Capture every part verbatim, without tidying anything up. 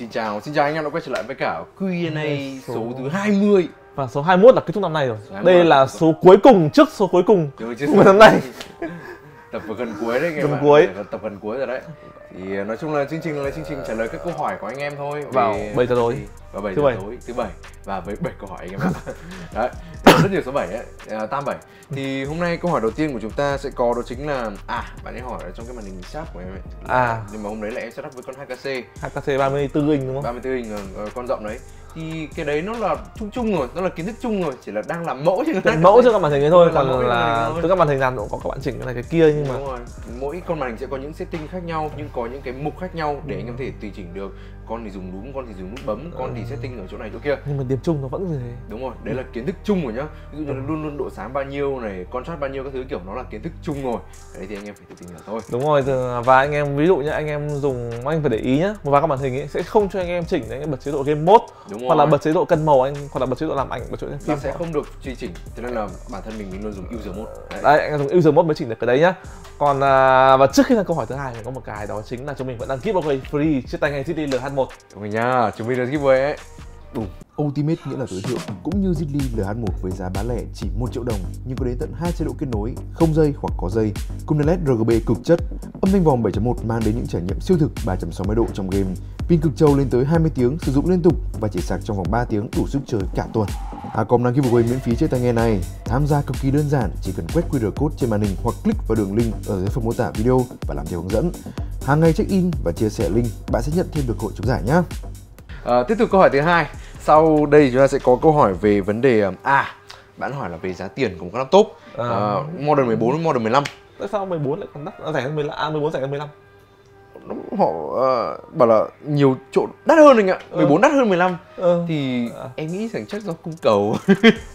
Xin chào, xin chào anh em đã quay trở lại với cả Q and A số... số thứ hai mươi. Và số hai mươi mốt là kết thúc năm nay rồi. Đây là số cuối cùng, trước số cuối cùng của năm nay. Tập gần cuối đấy, gần cuối. Tập gần cuối rồi đấy. Thì nói chung là chương trình là chương trình trả lời các câu hỏi của anh em thôi. Vào bảy giờ tối. Vào bảy giờ tối thứ bảy. Và với bảy câu hỏi anh em ạ. Đấy, rất nhiều số bảy ấy, à, tam bảy. Thì hôm nay câu hỏi đầu tiên của chúng ta sẽ có đó chính là à, bạn ấy hỏi trong cái màn hình sáp của em ấy. À, nhưng mà hôm đấy là em setup với con hát ca xê. hát ca xê ba mươi tư inch đúng không? ba mươi tư inch, con rộng đấy. Thì cái đấy nó là chung chung rồi, nó là kiến thức chung rồi, chỉ là đang làm mẫu chứ. Làm mẫu cho các màn hình ấy thôi, còn là từ các màn hình làm cũng có các bạn chỉnh cái này cái kia nhưng mà đúng rồi. Mỗi con màn hình sẽ có những setting khác nhau, nhưng có những cái mục khác nhau để anh em có thể tùy chỉnh được. Con thì dùng núm, con thì dùng nút bấm, con thì setting ở chỗ này chỗ kia. Nhưng mà điểm chung nó vẫn như thế. Đúng rồi, đấy là kiến thức chung rồi nhá. Ví dụ như là luôn luôn độ sáng bao nhiêu này, contrast bao nhiêu các thứ kiểu nó là kiến thức chung rồi. Đấy thì anh em phải tự tìm hiểu thôi. Đúng rồi, và anh em ví dụ nhá, anh em dùng anh phải để ý nhá, một vài các màn hình ấy sẽ không cho anh em chỉnh anh em bật chế độ game mode. Đúng hoặc rồi. Là bật chế độ cân màu anh, hoặc là bật chế độ làm ảnh, bật chế độ phim sẽ không được truy chỉnh, cho nên là bản thân mình mình luôn dùng user mode. Đấy, đấy anh dùng user mode mới chỉnh được cái đấy nhá. Còn à, và trước khi sang câu hỏi thứ hai thì có một cái đó chính là chúng mình vẫn đang giveaway okay, free chiếc tai nghe Zidli L H một. Đúng rồi nhá, chúng mình đang giveaway ấy. Đúng. Ultimate nghĩa là tối thượng, cũng như Zidli L H một với giá bán lẻ chỉ một triệu đồng nhưng có đến tận hai chế độ kết nối, không dây hoặc có dây, cùng đèn led R G B cực chất, âm thanh vòng bảy chấm một mang đến những trải nghiệm siêu thực ba trăm sáu mươi độ trong game, pin cực trâu lên tới hai mươi tiếng sử dụng liên tục và chỉ sạc trong vòng ba tiếng đủ sức chơi cả tuần. Hacom đang giveaway miễn phí chiếc tai nghe này. Tham gia cực kỳ đơn giản, chỉ cần quét quy rờ code trên màn hình hoặc click vào đường link ở dưới phần mô tả video và làm theo hướng dẫn. Hàng ngày check in và chia sẻ link, bạn sẽ nhận thêm được hội trúng giải nhé. À, tiếp tục câu hỏi thứ hai. Sau đây chúng ta sẽ có câu hỏi về vấn đề à, bạn hỏi là về giá tiền của một cái laptop à. À, Modern mười bốn với Modern mười lăm. Tại sao mười bốn lại còn đắt? Rẻ hơn mười lăm, à, mười bốn rẻ hơn mười lăm. Họ uh, bảo là nhiều chỗ đắt hơn anh ạ. Mười bốn ừ. đắt hơn mười lăm ừ. Thì à. em nghĩ rằng chắc do cung cầu.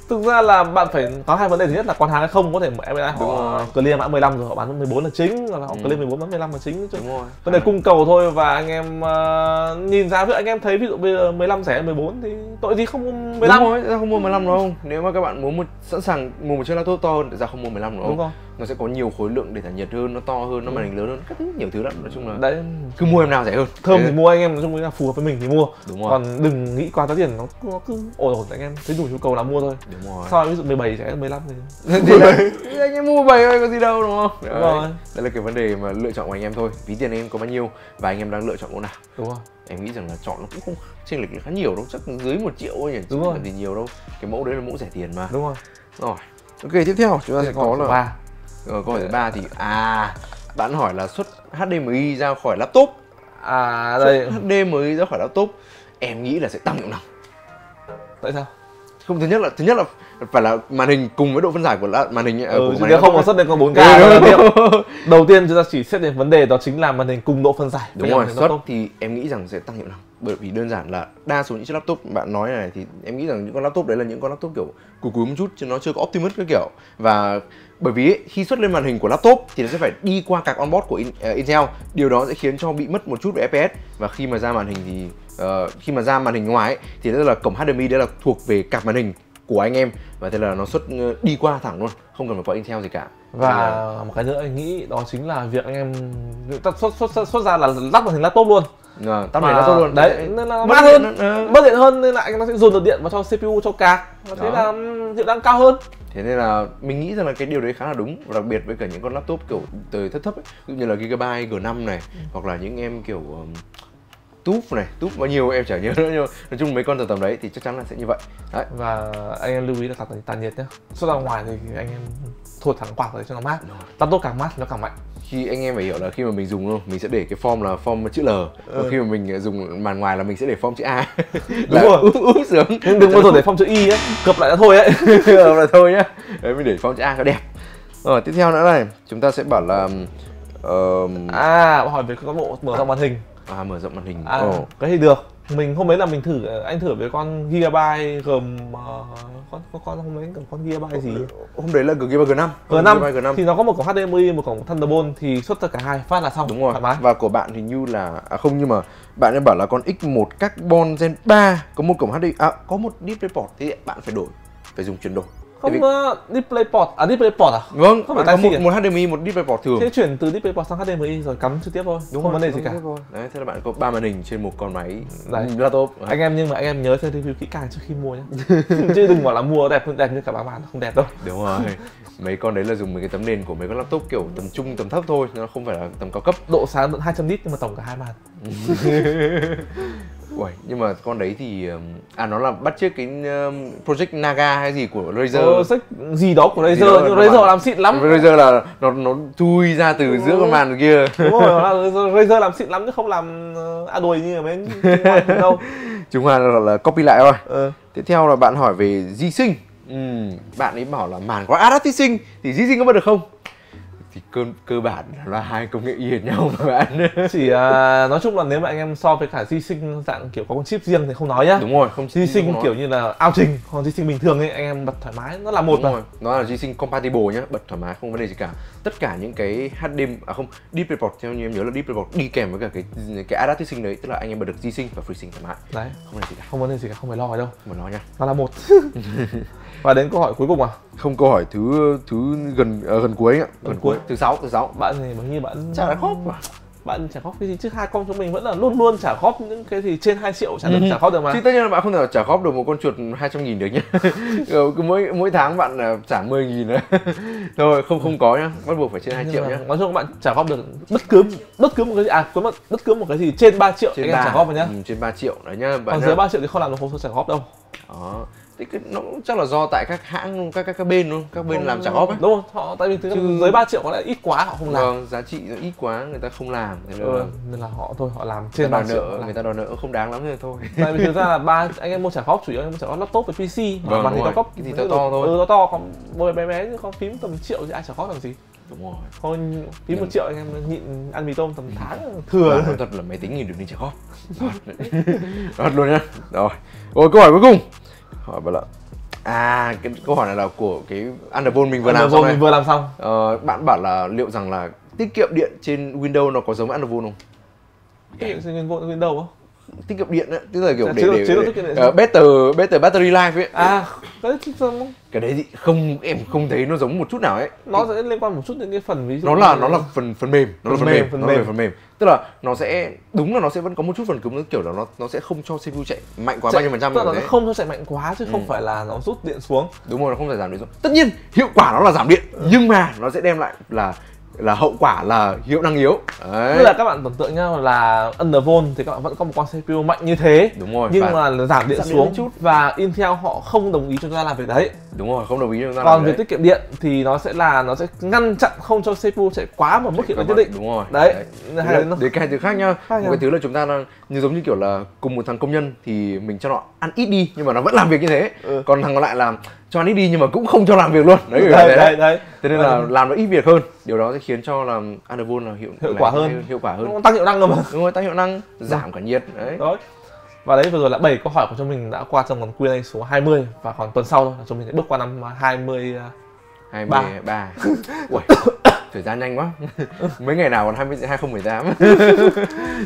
Thực ra là bạn phải có hai vấn đề. Thứ nhất là còn hàng hay không. Có thể em họ clear mã mười lăm rồi họ bán mười bốn là chính, là họ ừ. clear mười bốn bán mười lăm là chính. Đúng rồi. Vấn đề à. cung cầu thôi. Và anh em uh, nhìn giá anh em thấy ví dụ bây giờ mười lăm rẻ mười bốn thì tội gì không mua mười lăm. Đúng rồi, ra không mua mười lăm đâu. Nếu mà các bạn muốn một, sẵn sàng mua một chiếc laptop to hơn, ra không mua mười lăm đâu. Đúng không? Nó sẽ có nhiều khối lượng để tản nhiệt hơn, nó to hơn, nó màn hình lớn hơn, các nhiều thứ lắm. Nói chung là đấy, cứ mua em nào rẻ hơn thơm đấy thì mua anh em, nói chung là phù hợp với mình thì mua. Đúng rồi. Còn đừng nghĩ quá giá tiền, nó, nó cứ ổn ổn anh em thấy đủ nhu cầu là mua thôi. Đúng rồi. Sau ví dụ mười bảy rẻ mười lăm thì thì anh em mua mười bảy có gì đâu đúng không? Đúng đấy. Rồi. Đây là cái vấn đề mà lựa chọn của anh em thôi. Ví tiền em có bao nhiêu và anh em đang lựa chọn chỗ nào. Đúng rồi. Em nghĩ rằng là chọn nó cũng không chênh lệch khá nhiều đâu, chắc dưới một triệu thôi nhỉ. Đúng rồi. Thì nhiều đâu. Cái mẫu đấy là mẫu rẻ tiền mà. Đúng rồi. Rồi. Ok, tiếp theo chúng ta sẽ có là ba. Rồi câu hỏi thứ ba thì à bạn hỏi là xuất H D M I ra khỏi laptop. À đây xuất H D M I ra khỏi laptop em nghĩ là sẽ tăng hiệu năng. Tại sao? Không, thứ nhất là thứ nhất là phải là màn hình cùng với độ phân giải của là, màn hình. Ừ, màn hình không có xuất lên có bốn K. Đầu tiên chúng ta chỉ xét đến vấn đề đó chính là màn hình cùng độ phân giải. Đúng rồi, xuất thì em nghĩ rằng sẽ tăng hiệu năng. Bởi vì đơn giản là đa số những chiếc laptop bạn nói này thì em nghĩ rằng những con laptop đấy là những con laptop kiểu cùi cùi một chút chứ nó chưa có Optimus cái kiểu. Và bởi vì ấy, khi xuất lên màn hình của laptop thì nó sẽ phải đi qua các onboard của Intel. Điều đó sẽ khiến cho bị mất một chút về ép pê ét. Và khi mà ra màn hình thì uh, khi mà ra màn hình ngoài ấy, thì đó là cổng H D M I đấy là thuộc về cặp màn hình của anh em. Và thế là nó xuất đi qua thẳng luôn, không cần phải có Intel gì cả. Và là... một cái nữa anh nghĩ đó chính là việc anh em xuất, xuất, xuất, xuất ra là lắp màn hình laptop luôn. Ờ, tắt màn hình laptop luôn. Đấy, nên là mát hơn, bớt điện hơn nên lại nó sẽ dồn được điện vào cho xê pê u, cho card. Và thế là hiệu năng cao hơn. Thế nên là mình nghĩ rằng là cái điều đấy khá là đúng. Và đặc biệt với cả những con laptop kiểu từ thấp thấp ấy, ví dụ như là Gigabyte G năm này, ừ. hoặc là những em kiểu um, túp này, túp bao nhiêu em chả nhớ nữa nhưng nói chung mấy con tầm tầm đấy thì chắc chắn là sẽ như vậy. Đấy. Và anh em lưu ý là tản nhiệt nhá. Xuất ra ngoài thì anh em thổi thẳng quạt vào cho nó mát. Laptop càng mát nó càng mạnh. Khi anh em phải hiểu là khi mà mình dùng luôn, mình sẽ để cái form là form chữ L. Ừ. Khi mà mình dùng màn ngoài là mình sẽ để form chữ A. Đúng rồi. Úp úp sướng. Nhưng đừng bao giờ để form chữ Y ấy, cập lại đã thôi ấy. Cập lại thôi nhá. Đấy, mình để form chữ A cho đẹp. Rồi, tiếp theo nữa này, chúng ta sẽ bảo là uh... à, hỏi về các bộ mở rộng màn hình. À, mở rộng màn hình. À, oh. Cái thì được. Mình hôm đấy là mình thử, anh thử với con Gigabyte gồm uh, con, con con hôm đấy con Gigabyte gì? Hôm đấy là Gigabyte G năm. G năm thì nó có một cổng H D M I, một cổng Thunderbolt thì xuất ra cả hai phát là xong. Đúng rồi. Và của bạn hình như là à, không nhưng mà bạn ấy bảo là con X một Carbon Gen ba có một cổng H D M I, à, có một DisplayPort thì bạn phải đổi, phải dùng chuyển đổi. Không, vì... uh, DisplayPort, à DisplayPort à? Vâng, không phải một, một hát đê em i, một DisplayPort thường. Thế chuyển từ DisplayPort sang hát đê em i rồi cắm trực tiếp thôi, đúng không vấn đề gì cả. Đấy, thế là bạn có ba màn hình trên một con máy đấy. Laptop. Anh em nhưng mà anh em nhớ xem review kỹ càng trước khi mua nhé. Chứ đừng bảo là mua đẹp hơn, đẹp như cả ba màn không đẹp đâu. Đúng rồi. Mấy con đấy là dùng mấy cái tấm nền của mấy con laptop kiểu tầm trung tầm thấp thôi, nó không phải là tầm cao cấp. Độ sáng tận hai trăm nít nhưng mà tổng cả hai màn. Uầy, nhưng mà con đấy thì à nó là bắt chước cái um, Project Naga hay gì của Razer. Project gì đó của Razer, đó nhưng Razer làm xịn lắm. Razer là nó nó chui ra từ ừ. giữa con màn kia. Đúng rồi, Razer làm xịn lắm chứ không làm à đuổi như mấy anh đâu. Chúng ta là, là copy lại thôi. Ừ. Tiếp theo là bạn hỏi về G-Sync. Ừ, bạn ấy bảo là màn có Adaptive Sync thì G-Sync có bật được không? Thì cơ, cơ bản là hai công nghệ y hệt nhau mà bạn. Chỉ uh, nói chung là nếu mà anh em so với cả G-Sync dạng kiểu có con chip riêng thì không nói nhá. Đúng rồi, không G-Sync kiểu như là ao trình, còn G-Sync bình thường ấy anh em bật thoải mái, nó là một. Đúng rồi, nó là G-Sync compatible nhá, bật thoải mái không vấn đề gì cả. Tất cả những cái hát đê em i à không, DisplayPort theo như em nhớ là DisplayPort đi kèm với cả cái cái Adaptive Sync đấy, tức là anh em bật được G-Sync và FreeSync thoải mái. Đấy, không vấn đề gì cả. Không vấn đề gì cả, không phải lo đâu. Mà nói nhá. Nó là một. Và đến câu hỏi cuối cùng à? Không, câu hỏi thứ thứ gần à, gần cuối ạ, gần cuối. Thứ sáu, thứ sáu. Bạn thì bằng như bạn chả khóc mà. Bạn chả khóc cái gì chứ Hacom chúng mình vẫn là luôn luôn chả khóc những cái gì trên hai triệu chả được chả khóc được mà. Chứ tất nhiên là bạn không thể chả khóc được một con chuột hai trăm nghìn được nhá. mỗi mỗi tháng bạn trả mười nghìn nữa. Rồi không không có nhá, bắt buộc phải trên hai triệu nhá. Nói chung các bạn chả khóc được bất cứ bất cứ một cái gì à, bất cứ một cái gì trên ba triệu trên anh em chả khóc vào nhá. Ừ, trên ba triệu đấy nhá. Còn dưới ba triệu thì không làm được hồ sơ chả khóc đâu. Đó. Thì cái, nó cũng chắc là do tại các hãng luôn, các, các các bên luôn, các bên ừ, làm trả góp ấy. Đúng rồi, họ tại vì thứ chứ... dưới ba triệu có lẽ ít quá họ không làm. Vâng, giá trị nó ít quá người ta không làm. Thế ừ, là... nên là họ thôi, họ làm trên ba triệu nợ, người ta đòi nợ không đáng lắm thì thôi. Tại vì thực ra là ba anh em mua trả góp chủ yếu anh em mua trả góp laptop với pê xê, vâng, mà thì cao cấp thì to to thôi. Ừ, to to còn mua bé bé chứ con phím tầm triệu thì ai trả góp làm gì. Đúng rồi. Thôi phím một triệu anh em nhịn ăn mì tôm tầm tháng thừa. Và, thật là máy tính nhìn được nên trả góp. Thật luôn nhá. Rồi. Rồi câu hỏi cuối cùng. Hỏi bạn là à cái câu hỏi này là của cái Undervolt mình vừa Undervolt làm xong mình vừa làm xong ờ, bạn bảo là liệu rằng là tiết kiệm điện trên Windows nó có giống Undervolt không? Tiết kiệm trên Windows không? Tiết kiệm điện ấy, tức là kiểu à, để, chế độ, để, chế độ để, để, để uh, better, better battery life ấy. À, đấy, cái đấy thì không, em không thấy nó giống một chút nào ấy. Nó sẽ liên quan một chút đến cái phần ví dụ nó là nó là phần phần mềm, nó là phần mềm, phần mềm, phần mềm. Tức là nó sẽ đúng là nó sẽ vẫn có một chút phần cứng, kiểu là nó nó sẽ không cho xê pê u chạy mạnh quá bao nhiêu phần trăm. Tức là nó không cho chạy mạnh quá chứ không ừ. phải là nó rút điện xuống. Đúng rồi, nó không phải giảm điện xuống. Tất nhiên hiệu quả nó là giảm điện, ừ. nhưng mà nó sẽ đem lại là là hậu quả là hiệu năng yếu. Đấy. Tức là các bạn tưởng tượng nhau là Undervolt thì các bạn vẫn có một con xê pê u mạnh như thế. Đúng rồi. Nhưng mà giảm điện giảm xuống chút và Intel họ không đồng ý cho chúng ta làm việc đấy. Đúng rồi, không đồng ý cho chúng ta. Còn làm việc tiết kiệm điện thì nó sẽ là nó sẽ ngăn chặn không cho xê pê u chạy quá một mức hiệu năng nhất định. Đúng rồi. Đấy. Đấy. Đấy. Đấy. Đấy cái thứ khác nhá. Hai một cái thứ là chúng ta đang như giống như kiểu là cùng một thằng công nhân thì mình cho nó ăn ít đi nhưng mà nó vẫn làm việc như thế. Ừ. Còn thằng còn lại làm cho ăn ít đi nhưng mà cũng không cho làm việc luôn. Đấy đấy đấy. đấy. đấy. Thế nên là làm nó ít việc hơn. Điều đó sẽ khiến cho là Undervolt là hiệu, hiệu quả là, hơn, hiệu quả hơn, tăng hiệu năng rồi mà. Đúng rồi, tăng hiệu năng, giảm cả nhiệt đấy. Đó. Và đấy vừa rồi là bảy câu hỏi của chúng mình đã qua trong phần Q and A số hai mươi và còn tuần sau thôi là chúng mình sẽ bước qua năm hai mươi ba. Ui, thời gian nhanh quá. Mấy ngày nào còn hai mươi hai không một tám.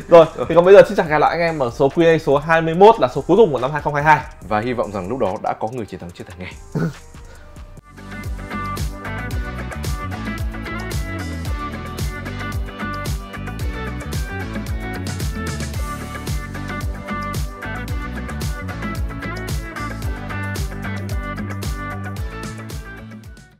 Rồi, thì còn bây giờ xin chào hẹn lại anh em ở số Q and A số hai mươi mốt là số cuối cùng của năm hai nghìn không trăm hai mươi hai. Và hy vọng rằng lúc đó đã có người chiến thắng chưa thành ngày.